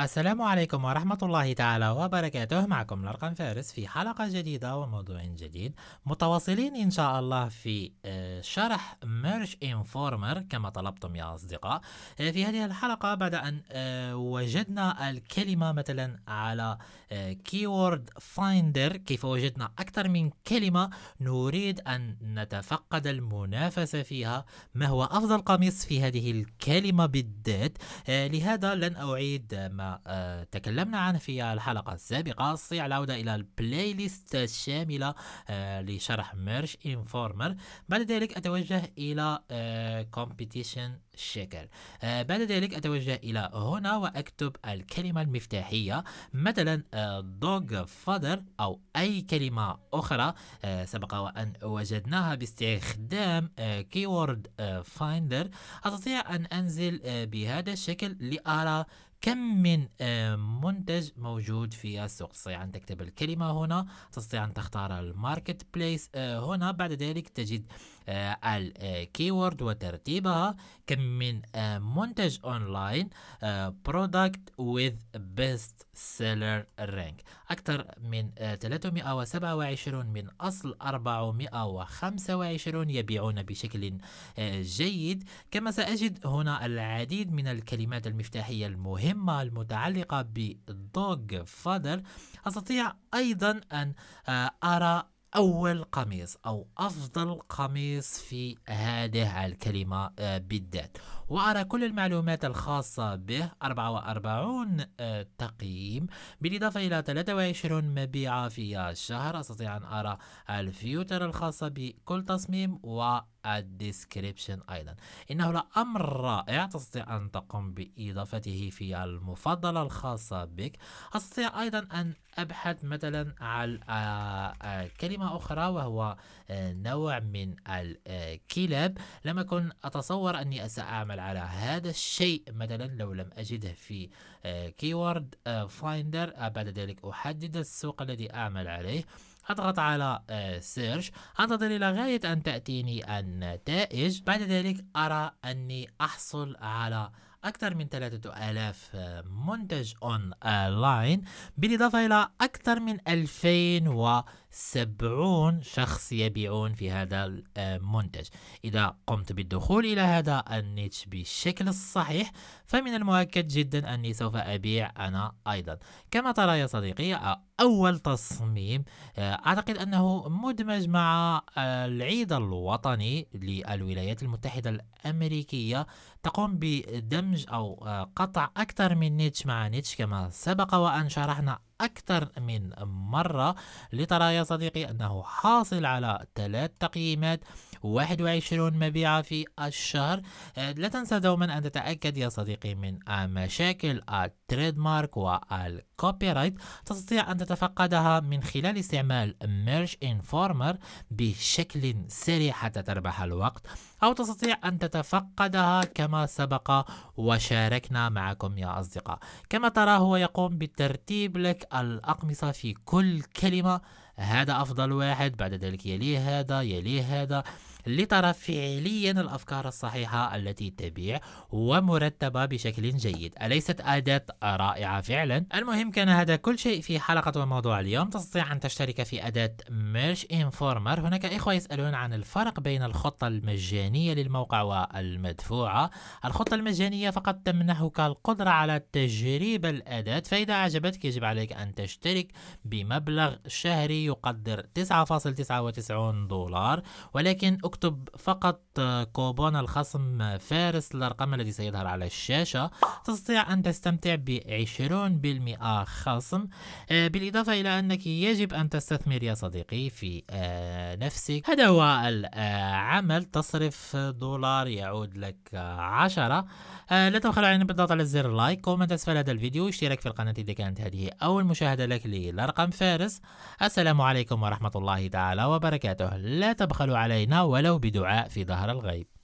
السلام عليكم ورحمة الله تعالى وبركاته. معكم لرقم فارس في حلقة جديدة وموضوع جديد، متواصلين إن شاء الله في شرح مارش إنفورمر كما طلبتم يا أصدقاء. في هذه الحلقة بعد أن وجدنا الكلمة مثلا على Keyword Finder، كيف وجدنا أكثر من كلمة نريد أن نتفقد المنافسة فيها، ما هو أفضل قميص في هذه الكلمة بالذات. لهذا لن أعيد ما تكلمنا عنه في الحلقة السابقة، الصي على العودة إلى البلاي ليست الشاملة لشرح مارش إنفورمر. بعد ذلك أتوجه إلى كومبيتيشن شكل. بعد ذلك أتوجه إلى هنا وأكتب الكلمة المفتاحية مثلا dog father أو أي كلمة أخرى سبق وأن وجدناها باستخدام keyword finder. أستطيع أن أنزل بهذا الشكل لأرى كم من منتج موجود في السوق. تستطيع أن تكتب الكلمة هنا، تستطيع أن تختار الماركت بليس هنا، بعد ذلك تجد الكيورد وترتيبها، كم من منتج اونلاين، برودكت وذ بيست سيلر رانك، اكثر من 327 من اصل 425 يبيعون بشكل جيد. كما سأجد هنا العديد من الكلمات المفتاحية المهمة المتعلقة بدوغ فادر. استطيع ايضا ان ارى أول قميص أو أفضل قميص في هذه الكلمة بالذات، وأرى كل المعلومات الخاصة به، 44 تقييم بالإضافة إلى 23 مبيعة في الشهر. أستطيع أن أرى الفيوتر الخاصة بكل تصميم و الديسكريبشن أيضا. إنه لأمر رائع تستطيع أن تقوم بإضافته في المفضلة الخاصة بك. أستطيع أيضا أن أبحث مثلا على كلمة أخرى وهو نوع من الكلاب. لم أكن أتصور أني سأعمل على هذا الشيء مثلا لو لم أجده في كيورد فايندر. بعد ذلك أحدد السوق الذي أعمل عليه، أضغط على سيرش، أنتظر إلى غاية أن تأتيني النتائج. بعد ذلك أرى أني أحصل على أكثر من 3000 منتج أونلاين، بالإضافة إلى أكثر من 2070 شخص يبيعون في هذا المنتج. إذا قمت بالدخول إلى هذا النيتش بالشكل الصحيح فمن المؤكد جدا أني سوف أبيع أنا أيضا. كما ترى يا صديقي، أول تصميم أعتقد أنه مدمج مع العيد الوطني للولايات المتحدة الأمريكية، تقوم بدمج أو قطع أكثر من نيتش مع نيتش كما سبق وأن شرحنا أكثر من مرة. لترى يا صديقي أنه حاصل على 3 تقييمات، 21 مبيعة في الشهر. لا تنسى دوما أن تتأكد يا صديقي من مشاكل التريد مارك والكوبي رايت، تستطيع أن تتفقدها من خلال استعمال مارش إنفورمر بشكل سريع حتى تربح الوقت، أو تستطيع أن تتفقدها كما سبق وشاركنا معكم يا أصدقاء. كما ترى هو يقوم بالترتيب لك الأقمصة في كل كلمة، هذا أفضل واحد، بعد ذلك يليه هذا، يليه هذا، لترى فعليا الأفكار الصحيحة التي تبيع ومرتبة بشكل جيد. أليست أداة رائعة فعلا؟ المهم كان هذا كل شيء في حلقة وموضوع اليوم. تستطيع أن تشترك في أداة مارش إنفورمر. هناك إخوة يسألون عن الفرق بين الخطة المجانية للموقع والمدفوعة. الخطة المجانية فقط تمنحك القدرة على تجريب الأداة، فإذا أعجبتك يجب عليك أن تشترك بمبلغ شهري يقدر $9.99، ولكن اكتب فقط كوبون الخصم فارس لرقم الذي سيظهر على الشاشة. تستطيع أن تستمتع ب 20% خصم، بالإضافة إلى أنك يجب أن تستثمر يا صديقي في نفسك. هذا هو العمل، تصرف $1 يعود لك 10. لا تبخلوا علينا بالضغط على زر لايك، كومنت أسفل هذا الفيديو، اشتراك في القناة إذا كانت هذه أول مشاهدة لك لرقم فارس. السلام عليكم ورحمة الله تعالى وبركاته. لا تبخلوا علينا ولو بدعاء في ظهر الغيب.